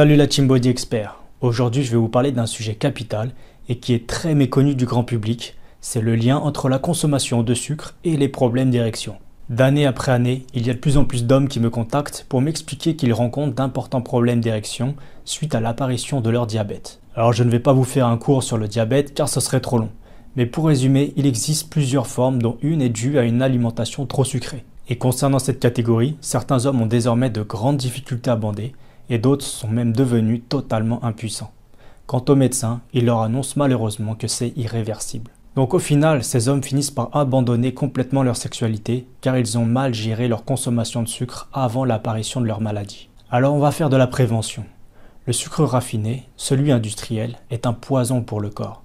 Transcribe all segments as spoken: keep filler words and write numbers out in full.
Salut la Team Body Expert. Aujourd'hui, je vais vous parler d'un sujet capital et qui est très méconnu du grand public. C'est le lien entre la consommation de sucre et les problèmes d'érection. D'année après année, il y a de plus en plus d'hommes qui me contactent pour m'expliquer qu'ils rencontrent d'importants problèmes d'érection suite à l'apparition de leur diabète. Alors je ne vais pas vous faire un cours sur le diabète car ce serait trop long. Mais pour résumer, il existe plusieurs formes dont une est due à une alimentation trop sucrée. Et concernant cette catégorie, certains hommes ont désormais de grandes difficultés à bander et d'autres sont même devenus totalement impuissants. Quant aux médecins, ils leur annoncent malheureusement que c'est irréversible. Donc au final, ces hommes finissent par abandonner complètement leur sexualité car ils ont mal géré leur consommation de sucre avant l'apparition de leur maladie. Alors on va faire de la prévention. Le sucre raffiné, celui industriel, est un poison pour le corps.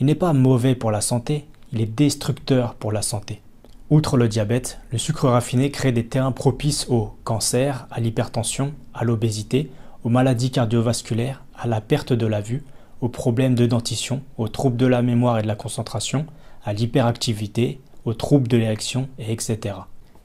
Il n'est pas mauvais pour la santé, il est destructeur pour la santé. Outre le diabète, le sucre raffiné crée des terrains propices au cancer, à l'hypertension, à l'obésité, aux maladies cardiovasculaires, à la perte de la vue, aux problèmes de dentition, aux troubles de la mémoire et de la concentration, à l'hyperactivité, aux troubles de l'érection, et etc.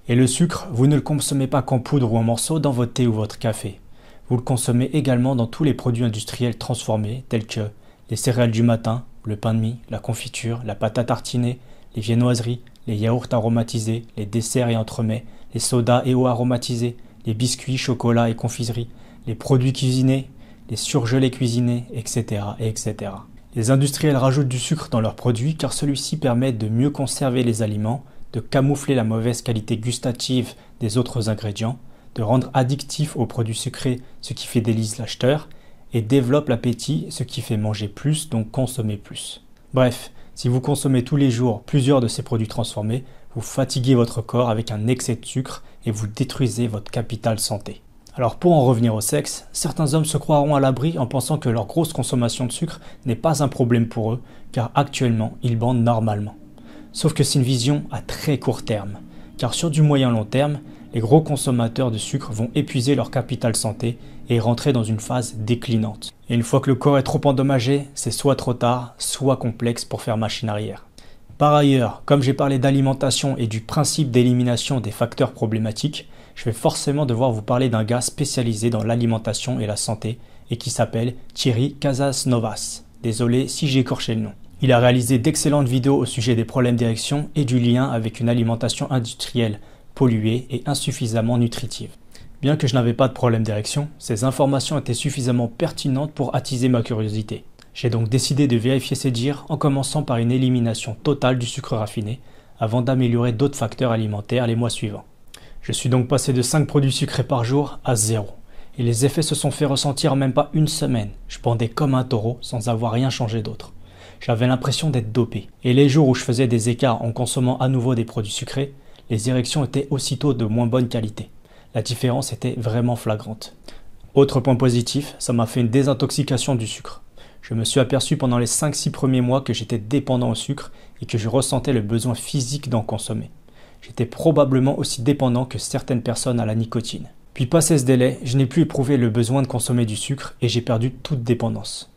Et le sucre, vous ne le consommez pas qu'en poudre ou en morceaux dans votre thé ou votre café. Vous le consommez également dans tous les produits industriels transformés tels que les céréales du matin, le pain de mie, la confiture, la pâte à tartiner, les viennoiseries, les yaourts aromatisés, les desserts et entremets, les sodas et eaux aromatisés, les biscuits, chocolats et confiseries, les produits cuisinés, les surgelés cuisinés, et cetera, et cetera. Les industriels rajoutent du sucre dans leurs produits car celui-ci permet de mieux conserver les aliments, de camoufler la mauvaise qualité gustative des autres ingrédients, de rendre addictif aux produits sucrés, ce qui fidélise l'acheteur, et développe l'appétit, ce qui fait manger plus, donc consommer plus. Bref, si vous consommez tous les jours plusieurs de ces produits transformés, vous fatiguez votre corps avec un excès de sucre et vous détruisez votre capital santé. Alors pour en revenir au sexe, certains hommes se croiront à l'abri en pensant que leur grosse consommation de sucre n'est pas un problème pour eux, car actuellement ils bandent normalement. Sauf que c'est une vision à très court terme, car sur du moyen long terme, les gros consommateurs de sucre vont épuiser leur capital santé et rentrer dans une phase déclinante. Et une fois que le corps est trop endommagé, c'est soit trop tard, soit complexe pour faire machine arrière. Par ailleurs, comme j'ai parlé d'alimentation et du principe d'élimination des facteurs problématiques, je vais forcément devoir vous parler d'un gars spécialisé dans l'alimentation et la santé et qui s'appelle Thierry Casasnovas. Désolé si j'ai écorché le nom. Il a réalisé d'excellentes vidéos au sujet des problèmes d'érection et du lien avec une alimentation industrielle, polluée et insuffisamment nutritive. Bien que je n'avais pas de problème d'érection, ces informations étaient suffisamment pertinentes pour attiser ma curiosité. J'ai donc décidé de vérifier ces dires en commençant par une élimination totale du sucre raffiné avant d'améliorer d'autres facteurs alimentaires les mois suivants. Je suis donc passé de cinq produits sucrés par jour à zéro. Et les effets se sont fait ressentir en même pas une semaine. Je pendais comme un taureau sans avoir rien changé d'autre. J'avais l'impression d'être dopé. Et les jours où je faisais des écarts en consommant à nouveau des produits sucrés, les érections étaient aussitôt de moins bonne qualité. La différence était vraiment flagrante. Autre point positif, ça m'a fait une désintoxication du sucre. Je me suis aperçu pendant les cinq six premiers mois que j'étais dépendant au sucre et que je ressentais le besoin physique d'en consommer. J'étais probablement aussi dépendant que certaines personnes à la nicotine. Puis passé ce délai, je n'ai plus éprouvé le besoin de consommer du sucre et j'ai perdu toute dépendance.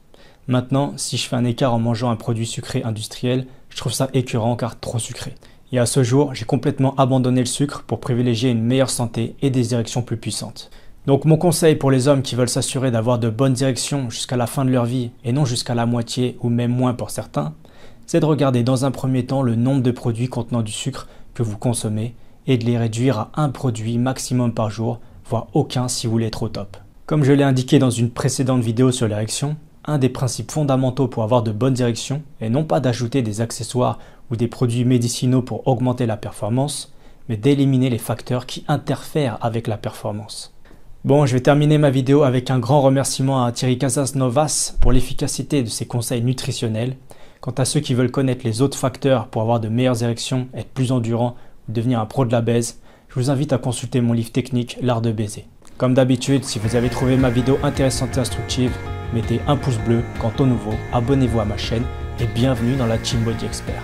Maintenant, si je fais un écart en mangeant un produit sucré industriel, je trouve ça écœurant car trop sucré. Et à ce jour, j'ai complètement abandonné le sucre pour privilégier une meilleure santé et des érections plus puissantes. Donc mon conseil pour les hommes qui veulent s'assurer d'avoir de bonnes érections jusqu'à la fin de leur vie et non jusqu'à la moitié ou même moins pour certains, c'est de regarder dans un premier temps le nombre de produits contenant du sucre que vous consommez et de les réduire à un produit maximum par jour, voire aucun si vous voulez être au top. Comme je l'ai indiqué dans une précédente vidéo sur l'érection, un des principes fondamentaux pour avoir de bonnes érections est non pas d'ajouter des accessoires ou des produits médicinaux pour augmenter la performance, mais d'éliminer les facteurs qui interfèrent avec la performance. Bon, je vais terminer ma vidéo avec un grand remerciement à Thierry Casasnovas pour l'efficacité de ses conseils nutritionnels. Quant à ceux qui veulent connaître les autres facteurs pour avoir de meilleures érections, être plus endurant ou devenir un pro de la baise, je vous invite à consulter mon livre technique L'art de baiser. Comme d'habitude, si vous avez trouvé ma vidéo intéressante et instructive, mettez un pouce bleu. Quant au nouveau, abonnez-vous à ma chaîne et bienvenue dans la Team Body Expert.